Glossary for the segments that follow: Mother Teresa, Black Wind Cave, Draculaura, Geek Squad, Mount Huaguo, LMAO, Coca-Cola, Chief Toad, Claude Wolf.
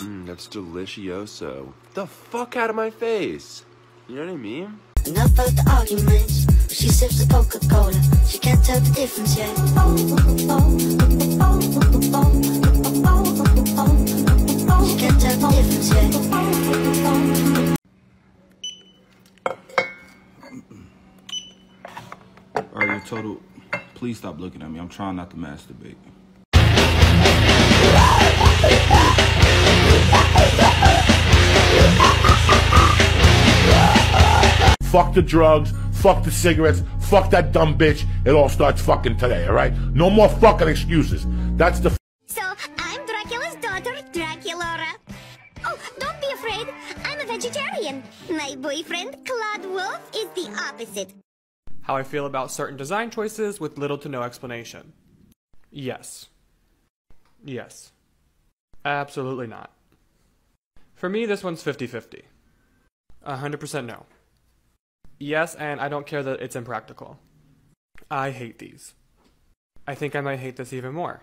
That's delicioso. The fuck out of my face. You know what I mean? Enough about the arguments. She sips the Coca-Cola. She can't tell the difference yet. She can't tell the difference yet. All right, total. Please stop looking at me. I'm trying not to masturbate. Fuck the drugs, fuck the cigarettes, fuck that dumb bitch. It all starts fucking today, all right? No more fucking excuses. That's the... So, I'm Dracula's daughter, Draculaura. Oh, don't be afraid. I'm a vegetarian. My boyfriend, Claude Wolf, is the opposite. How I feel about certain design choices with little to no explanation. Yes. Yes. Absolutely not. For me, this one's 50-50. 100% no. Yes, and I don't care that it's impractical. I hate these. I think I might hate this even more.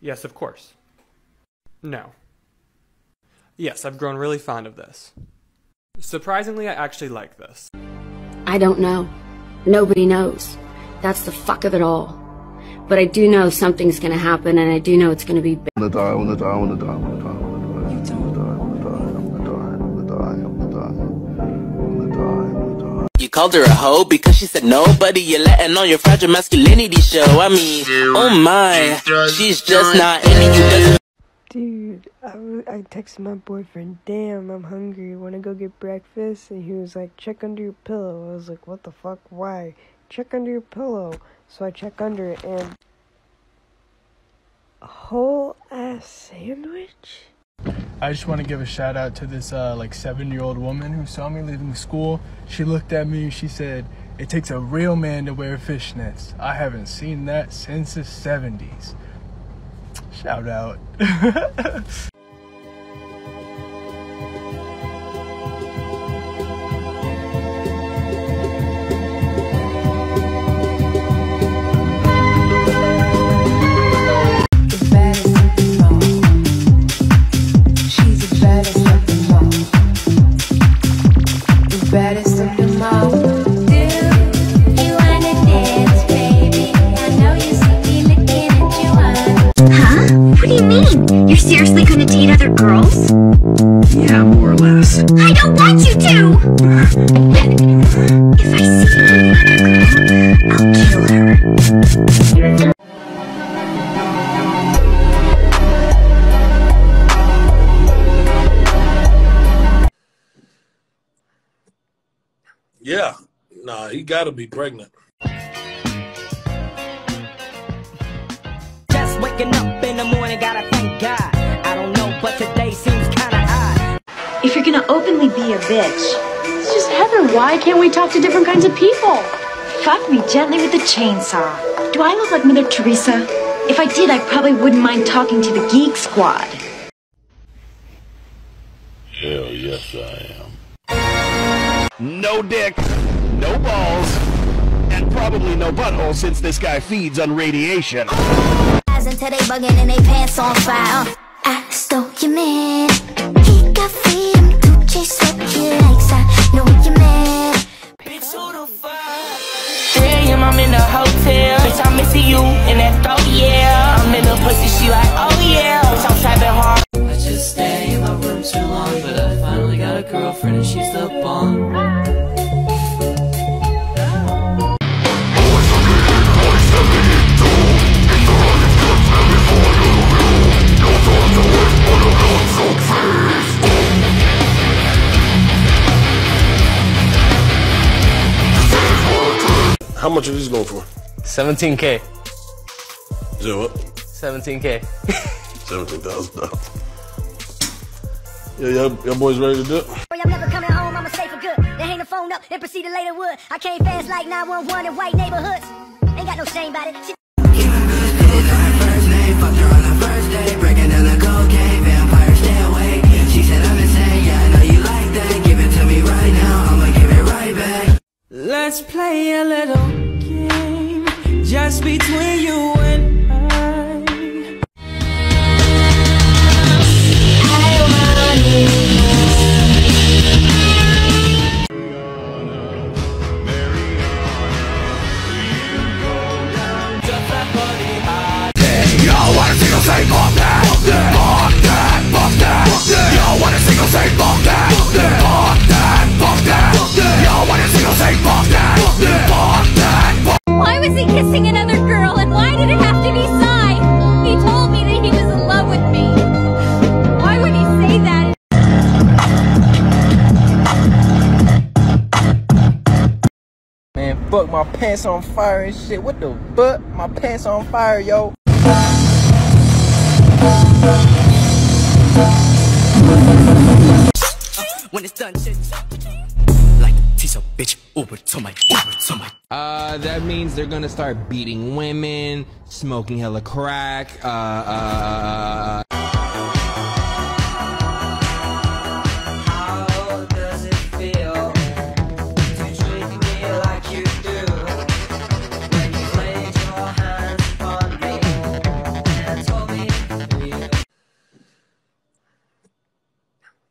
Yes, of course. No. Yes, I've grown really fond of this. Surprisingly, I actually like this. I don't know. Nobody knows. That's the fuck of it all. But I do know something's gonna happen, and I do know it's gonna be big. I'm gonna die, I wanna die, I wanna die, I wanna die, I wanna die, I wanna die, I wanna die, I wanna die, I wanna die, I wanna die. You called her a hoe because she said nobody, you're letting on your fragile masculinity show. I mean, oh my, she's just not any you doesn't. Dude, I texted my boyfriend, damn, I'm hungry, wanna go get breakfast? And he was like, check under your pillow. I was like, what the fuck, why? Check under your pillow. So I check under it and... a whole ass sandwich? I just want to give a shout out to this like 7-year-old woman who saw me leaving school. She looked at me, she said, it takes a real man to wear fishnets. I haven't seen that since the 70s. Shout out. Yeah, nah, he gotta be pregnant. Just waking up in the morning, gotta thank God. I don't know, but today seems kinda odd. If you're gonna openly be a bitch, it's just heaven. Why can't we talk to different kinds of people? Fuck me gently with a chainsaw. Do I look like Mother Teresa? If I did, I probably wouldn't mind talking to the Geek Squad. Hell yes, I am. No dick, no balls, and probably no butthole since this guy feeds on radiation. Until they bugging and they pants on fire. I stole your man. He got freedom to chase what he likes. I know your man. Bitch on fire. Damn, I'm in a hotel. Bitch, I'm missing you in that throat, yeah. I'm in a pussy, she like, oh yeah. Bitch, I'm trapping hard. I just stay in my room too long, but I finally got a girlfriend and she's the bomb. How much are these going for? 17K. Is it what? 17K. $17,000. Yeah, your boy's ready to do it. Boy, I'm never coming home, I'ma stay for good. They hang the phone up and proceed to later wood. I came fast like 911 in white neighborhoods. Ain't got no shame about it. Shit. Let's play a little game just between you and I. thing of that. Fuck that, fuck that. You don't want a single thing of that. Fuck that, fuck that. You don't want a single thing of that. Fuck that, fuck that. Why was he kissing another girl and why did it have to be Sai? He told me that he was in love with me. Why would he say that? Man, fuck, my pants on fire and shit. What the fuck? My pants on fire, yo. When it's done, shit. Like tease a bitch over to my that means they're gonna start beating women, smoking hella crack, How does it feel to treat me like you do when you laid your hands on me and told me you?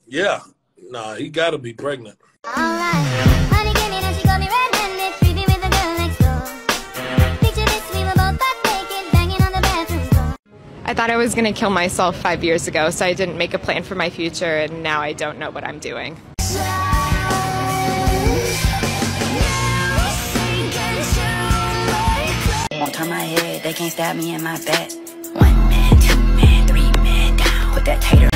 Yeah, nah, he gotta be pregnant. All right. Honey came in and she got me red-handed, creepy with the girl next door. Picture this, we were both butt naked, banging on the bathroom floor. I thought I was gonna kill myself 5 years ago, so I didn't make a plan for my future, and now I don't know what I'm doing. Won't turn my head, they can't stab me in my back. 1 man, 2 man, 3 man down with that tater.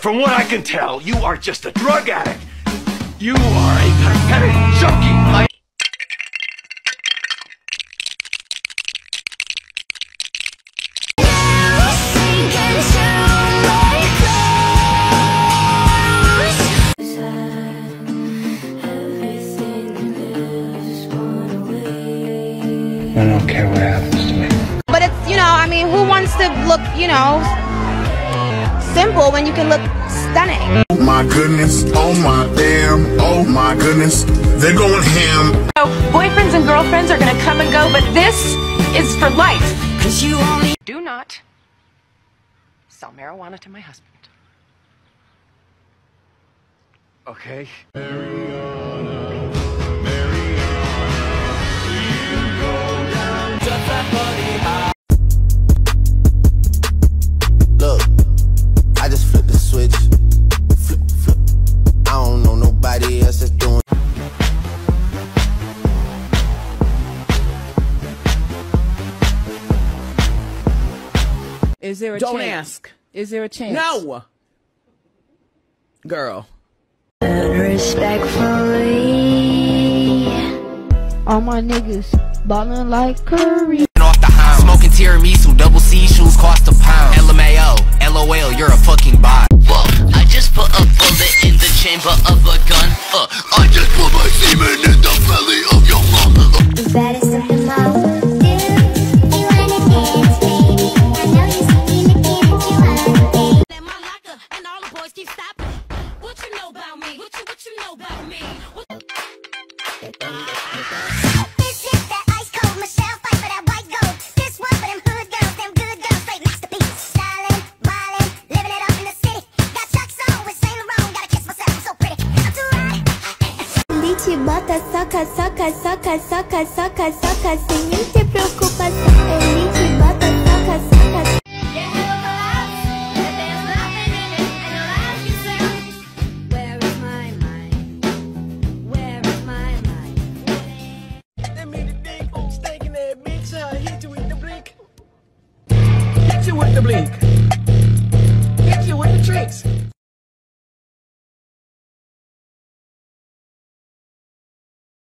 From what I can tell, you are just a drug addict. You are a pathetic junkie. I don't care what happens to me. But it's, you know, I mean, who wants to look, you know, simple when you can look stunning? My goodness, oh my damn, oh my goodness, they're going ham. So boyfriends and girlfriends are gonna come and go, but this is for life. Cause you only do not sell marijuana to my husband. Okay. Mariana, Mariana, you go down. Switch, flip, flip. I don't know nobody else that's doing. Is there a chance? Don't ask. Is there a chance? No, girl. Respectfully, all my niggas ballin' like Curry. Off the house, smoking tiramisu, double C shoes cost a pound. LMAO, LOL, you're a fucking bot. I just put a bullet in the chamber of a gun. I just put my semen in the belly of your mama. That is something I would do. You wanna dance, baby? I know you see me looking at you all day. In my locker, and all the boys keep stopping. What you know about me? What you know about me? This is that ice cold Michelle fight for that white gold. This one for them hood girls, them good girls, straight next to me. Styling, wildin', living it up in the city. Bitch, bota soca, soca, soca, soca, soca, soca, sem nem ter preocupação. Bitch, bota soca, soca. Where is my mind? Where is my mind? That mean the thing, I'm staking that bitch. I hit you with the blink. Hit you with the blink.